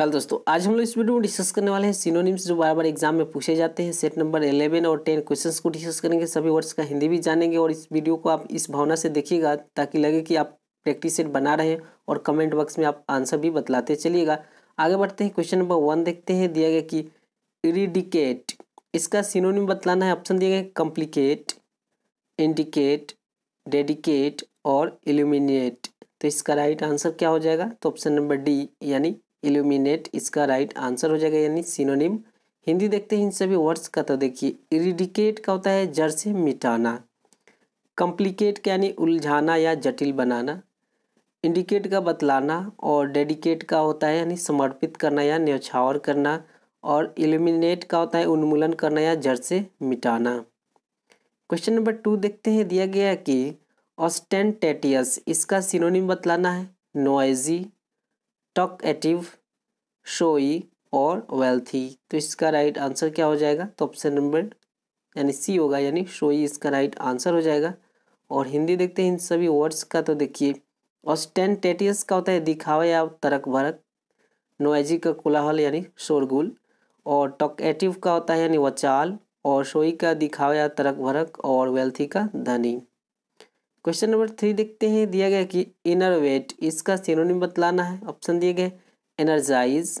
Hello दोस्तों, आज हम लोग इस वीडियो में डिस्कस करने वाले हैं सिनोनिम्स जो बार बार एग्जाम में पूछे जाते हैं। सेट नंबर 11 और 10 क्वेश्चंस को डिस्कस करेंगे। सभी वर्ड्स का हिंदी भी जानेंगे और इस वीडियो को आप इस भावना से देखिएगा ताकि लगे कि आप प्रैक्टिस सेट बना रहे हैं और कमेंट बॉक्स में आप आंसर भी बतलाते चलिएगा। आगे बढ़ते हैं, क्वेश्चन नंबर 1 देखते हैं। दिया गया कि इरिडिकेट, इसका सिनोनिम बतलाना है। ऑप्शन दिए गए कॉम्प्लिकेट, इंडिकेट, डेडिकेट और इल्यूमिनेट। तो इसका राइट आंसर क्या हो जाएगा? तो ऑप्शन नंबर डी यानी इल्यूमिनेट इसका राइट आंसर हो जाएगा, यानी सिनोनिम। हिंदी देखते हैं इन सभी वर्ड्स का। तो देखिए, इरिडिकेट का होता है जड़ से मिटाना, कॉम्प्लिकेट का यानी उलझाना या जटिल बनाना, इंडिकेट का बतलाना और डेडिकेट का होता है यानी समर्पित करना या न्यौछावर करना, और इल्यूमिनेट का होता है उन्मूलन करना या जड़ से मिटाना। क्वेश्चन नंबर 2 देखते हैं। दिया गया कि ऑस्टेंटेटियस, इसका सिनोनिम बतलाना है। नॉइजी, टॉक एटिव, शोई और वेल्थी। तो इसका राइट आंसर क्या हो जाएगा? तो ऑप्शन नंबर यानी सी होगा, यानी शोई इसका राइट आंसर हो जाएगा। और हिंदी देखते हैं इन सभी वर्ड्स का। तो देखिए, ऑस्टेंटेटियस का होता है दिखावा या तरक भरक, नोएजी का कोलाहल यानी शोरगुल, और टॉक एटिव का होता है यानी वचाल, और शोई का दिखावा या तरक भरक, और वेल्थी का धनी। क्वेश्चन नंबर 3 देखते हैं। दिया गया कि इनर्वेट, इसका सिनोनिम बतलाना है। ऑप्शन दिए गए एनर्जाइज,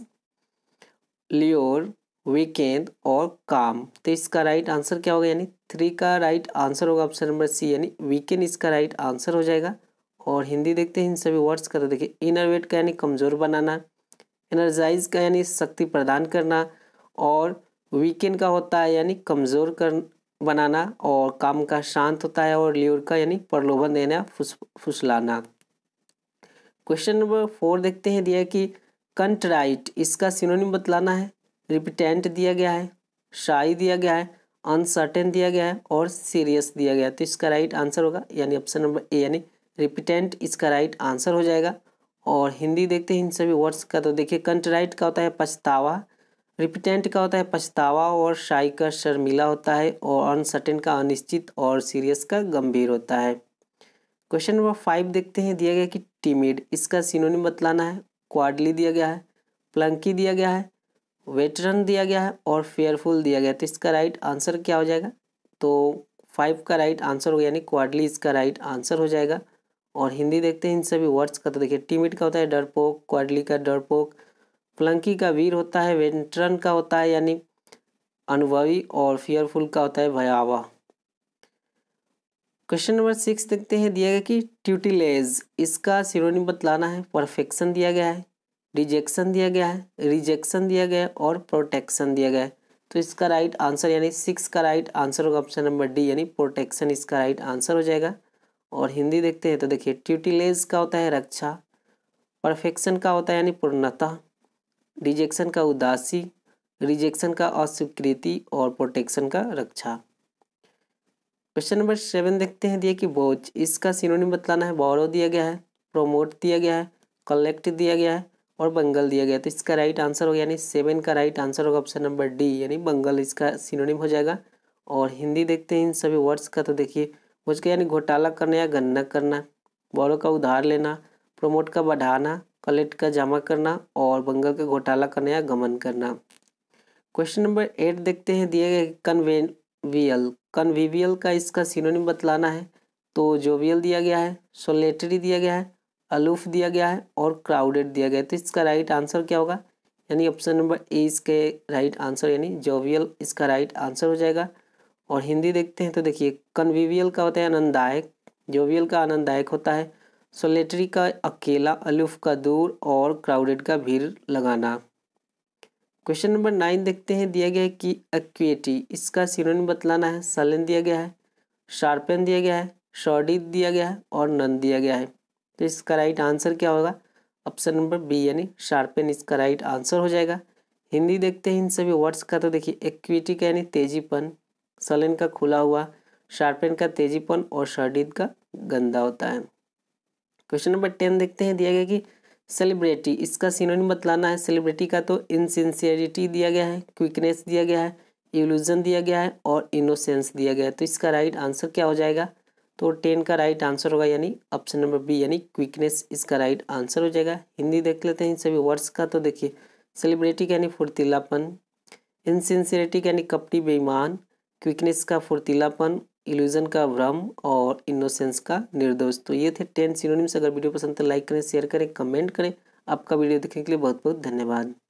लियोर, वीकेंड और काम। तो इसका राइट आंसर क्या होगा? यानी 3 का राइट आंसर होगा ऑप्शन नंबर सी, यानी वीकेंड इसका राइट आंसर हो जाएगा। और हिंदी देखते हैं इन सभी वर्ड्स का। तो देखिए, इनर्वेट का यानी कमज़ोर बनाना, एनर्जाइज का यानी शक्ति प्रदान करना, और वीकेंड का होता है यानी कमज़ोर बनाना, और काम का शांत होता है, और ल्योर का यानी प्रलोभन देना, फुसलाना। क्वेश्चन नंबर 4 देखते हैं। दिया कि कंट्राइट, इसका सिनोनिम बतलाना है। रिपिटेंट दिया गया है, शाई दिया गया है, अनसर्टेन दिया गया है और सीरियस दिया गया है। तो इसका राइट आंसर होगा यानी ऑप्शन नंबर ए, यानी रिपिटेंट इसका राइट आंसर हो जाएगा। और हिंदी देखते हैं इन सभी वर्ड्स का। तो देखिए, कंट्राइट का होता है पछतावा, रिपिटेंट का होता है पछतावा, और शाई का शर्मिला होता है, और अनसर्टेन का अनिश्चित, और सीरियस का गंभीर होता है। क्वेश्चन नंबर 5 देखते हैं। दिया गया कि टिमिड, इसका सिनोनिम बतलाना है। क्वाडली दिया गया है, प्लंकी दिया गया है, वेटरन दिया गया है और फेयरफुल दिया गया है। तो इसका राइट आंसर क्या हो जाएगा? तो 5 का राइट आंसर होगा यानी क्वाडली इसका राइट आंसर हो जाएगा। और हिंदी देखते हैं इन सभी वर्ड्स का। तो देखिए, टिमिड का होता है डरपोक, क्वाडली का डरपोक, प्लंकी का वीर होता है, वेटरन का होता है यानी अनुभवी, और फियरफुल का होता है भयावह। क्वेश्चन नंबर 6 देखते हैं। दिया गया कि ट्यूटिलेज, इसका सिनोनिम बतलाना है। परफेक्शन दिया गया है, रिजेक्शन दिया गया है, रिजेक्शन दिया गया है और प्रोटेक्शन दिया गया है। तो इसका राइट आंसर यानी 6 का राइट आंसर होगा ऑप्शन नंबर डी, यानी प्रोटेक्शन इसका राइट आंसर हो जाएगा। और हिंदी देखते हैं। तो देखिए, ट्यूटिलेज का होता है रक्षा, परफेक्शन का होता है यानी पूर्णता, रिजेक्शन का उदासी, रिजेक्शन का अस्वीकृति और प्रोटेक्शन का रक्षा। क्वेश्चन नंबर 7 देखते हैं। दिया कि बोझ, इसका सिनोनिम बतलाना है। बोरो दिया गया है, प्रोमोट दिया गया है, कलेक्ट दिया गया है और बंगल दिया गया है। तो इसका राइट आंसर होगा यानी 7 का राइट आंसर होगा ऑप्शन नंबर डी, यानी बंगल इसका सिनोनिम हो जाएगा। और हिंदी देखते हैं इन सभी वर्ड्स का। तो देखिए, बोझ का यानी घोटाला करना या गणना करना, बोरो का उधार लेना, प्रोमोट का बढ़ाना, कलेक्ट का जमा करना और बंगल का घोटाला करना या गमन करना। क्वेश्चन नंबर 8 देखते हैं। दिए गए कन्वेवियल, कन्विवियल का इसका सिनोनिम बतलाना है। तो जोवियल दिया गया है, सोलेटरी दिया गया है, अलूफ दिया गया है और क्राउडेड दिया गया है। तो इसका राइट आंसर क्या होगा? यानी ऑप्शन नंबर ए इसके राइट आंसर यानी जोवियल इसका राइट आंसर हो जाएगा। और हिंदी देखते हैं। तो देखिए, कन्विवियल का होता है आनंददायक, जोवियल का आनंददायक होता है, सोलेटरी का अकेला, अलूफ का दूर और क्राउडेड का भीड़ लगाना। क्वेश्चन नंबर 9 देखते हैं। दिया गया है कि एक्वेटी, इसका सिनोनिम बतलाना है। सलन दिया गया है, शार्पन दिया गया है, शॉर्डिट दिया गया है और नन दिया गया है। तो इसका राइट आंसर क्या होगा? ऑप्शन नंबर बी यानी शार्पन इसका राइट आंसर हो जाएगा। हिंदी देखते हैं इन सभी वर्ड्स का। तो देखिए, एक्वेटी का यानी तेजीपन, सलन का खुला हुआ, शार्पन का तेजीपन और शॉर्डिट का गंदा होता है। क्वेश्चन नंबर 10 देखते हैं। दिया गया कि सेलिब्रिटी, इसका सिनोनिम बतलाना है। सेलिब्रिटी का तो इनसिंसियरिटी दिया गया है, क्विकनेस दिया गया है, इल्यूजन दिया गया है और इनोसेंस दिया गया है। तो इसका राइट आंसर क्या हो जाएगा? तो 10 का राइट आंसर होगा यानी ऑप्शन नंबर बी यानी क्विकनेस इसका राइट आंसर हो जाएगा। हिंदी देख लेते हैं इन सभी वर्ड्स का। तो देखिए, सेलिब्रिटी यानी फुर्तीलापन, इनसिंसियरिटी यानी कपटी बेईमान, क्विकनेस का फुर्तीलापन, इल्यूजन का भ्रम और इनोसेंस का निर्दोष। तो ये थे 10 सिनोनिम्स। अगर वीडियो पसंद तो लाइक करें, शेयर करें, कमेंट करें। आपका वीडियो देखने के लिए बहुत बहुत धन्यवाद।